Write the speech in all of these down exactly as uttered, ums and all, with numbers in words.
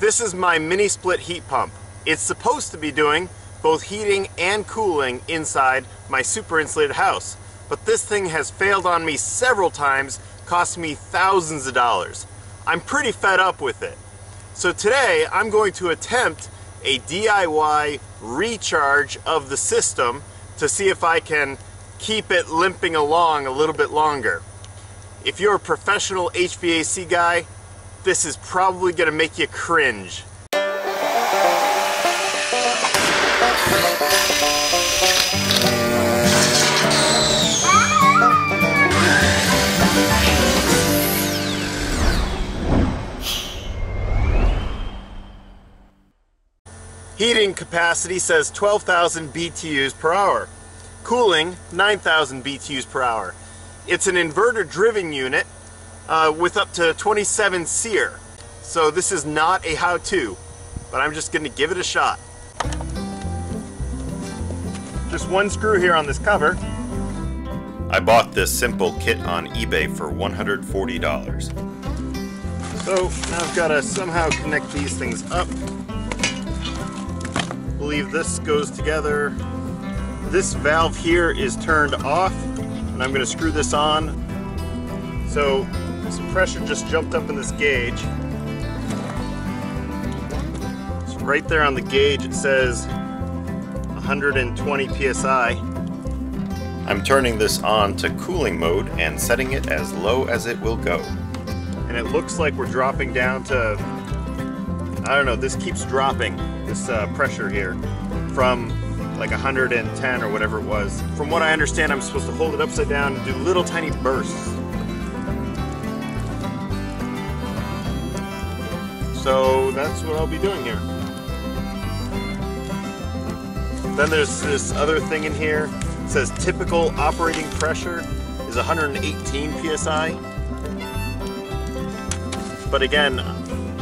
This is my mini split heat pump. It's supposed to be doing both heating and cooling inside my super insulated house, but this thing has failed on me several times, cost me thousands of dollars. I'm pretty fed up with it. So today I'm going to attempt a D I Y recharge of the system to see if I can keep it limping along a little bit longer. If you're a professional H V A C guy, this is probably going to make you cringe. Heating capacity says twelve thousand B T Us per hour. Cooling, nine thousand B T Us per hour. It's an inverter-driven unit uh, with up to twenty-seven SEER. So this is not a how-to, but I'm just going to give it a shot. Just one screw here on this cover. I bought this simple kit on eBay for one hundred forty dollars. So now I've got to somehow connect these things up. I believe this goes together. This valve here is turned off, and I'm going to screw this on. So some pressure just jumped up in this gauge. So right there on the gauge it says one hundred twenty P S I. I'm turning this on to cooling mode and setting it as low as it will go. And it looks like we're dropping down to, I don't know, this keeps dropping. This uh, pressure here from like one hundred ten or whatever it was. From what I understand, I'm supposed to hold it upside down and do little tiny bursts. So that's what I'll be doing here. Then there's this other thing in here. It says typical operating pressure is one hundred eighteen P S I. But again,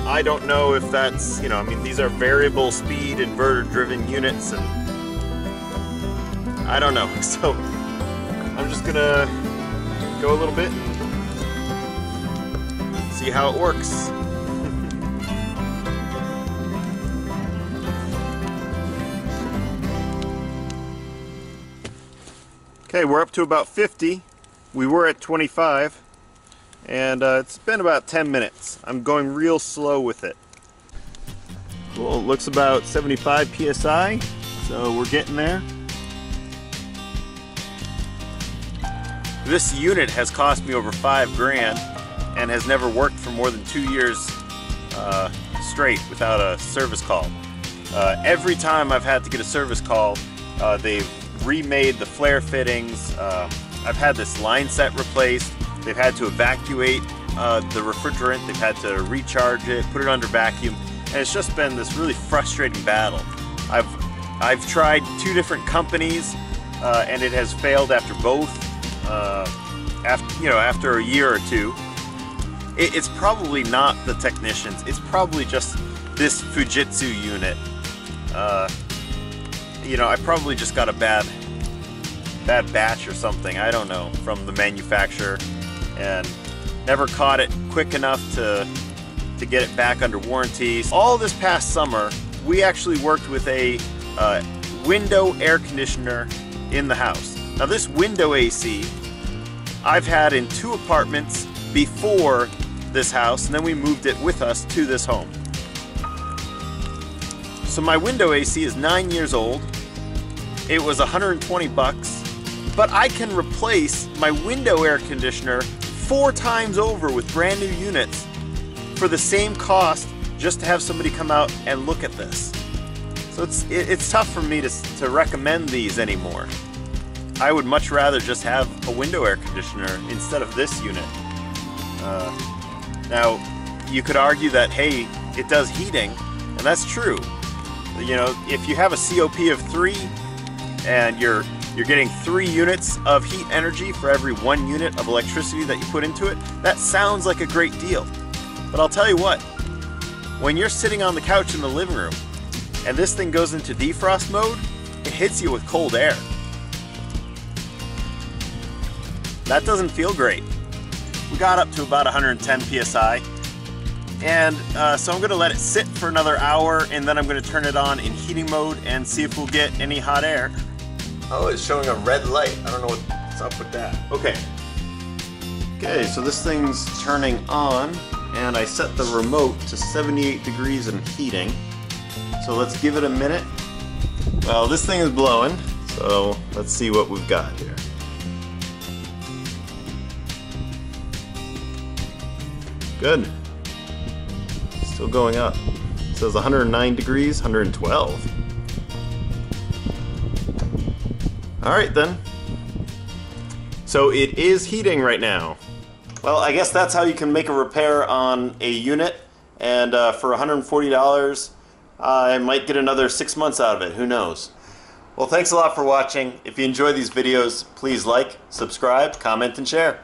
I don't know if that's, you know, I mean, these are variable speed inverter driven units, and I don't know. So I'm just gonna go a little bit, see how it works. Okay, we're up to about fifty. We were at twenty-five. And uh, it's been about ten minutes. I'm going real slow with it. Well, it looks about seventy-five P S I, so we're getting there. This unit has cost me over five grand and has never worked for more than two years uh, straight without a service call. Uh, every time I've had to get a service call, uh, they've remade the flare fittings. Uh, I've had this line set replaced. They've had to evacuate uh, the refrigerant, they've had to recharge it, put it under vacuum, and it's just been this really frustrating battle. I've, I've tried two different companies, uh, and it has failed after both, uh, after, you know, after a year or two. It, it's probably not the technicians, it's probably just this Fujitsu unit. Uh, you know, I probably just got a bad, bad batch or something, I don't know, from the manufacturer, and never caught it quick enough to, to get it back under warranty. All this past summer, we actually worked with a uh, window air conditioner in the house. Now this window A C, I've had in two apartments before this house, and then we moved it with us to this home. So my window A C is nine years old. It was one hundred twenty bucks, but I can replace my window air conditioner four times over with brand new units for the same cost, just to have somebody come out and look at this. So it's it, it's tough for me to, to recommend these anymore. I would much rather just have a window air conditioner instead of this unit. Uh, now, you could argue that, hey, it does heating, and that's true. You know, if you have a C O P of three and you're You're getting three units of heat energy for every one unit of electricity that you put into it. That sounds like a great deal. But I'll tell you what, when you're sitting on the couch in the living room and this thing goes into defrost mode, it hits you with cold air. That doesn't feel great. We got up to about one hundred ten P S I. And uh, so I'm gonna let it sit for another hour, and then I'm gonna turn it on in heating mode and see if we'll get any hot air. Oh, it's showing a red light. I don't know what's up with that. Okay. Okay, so this thing's turning on, and I set the remote to seventy-eight degrees and heating. So let's give it a minute. Well, this thing is blowing, so let's see what we've got here. Good. Still going up. It says one hundred nine degrees, one hundred twelve. Alright then. So it is heating right now. Well, I guess that's how you can make a repair on a unit, and uh, for one hundred forty dollars uh, I might get another six months out of it. Who knows? Well, thanks a lot for watching. If you enjoy these videos, please like, subscribe, comment, and share.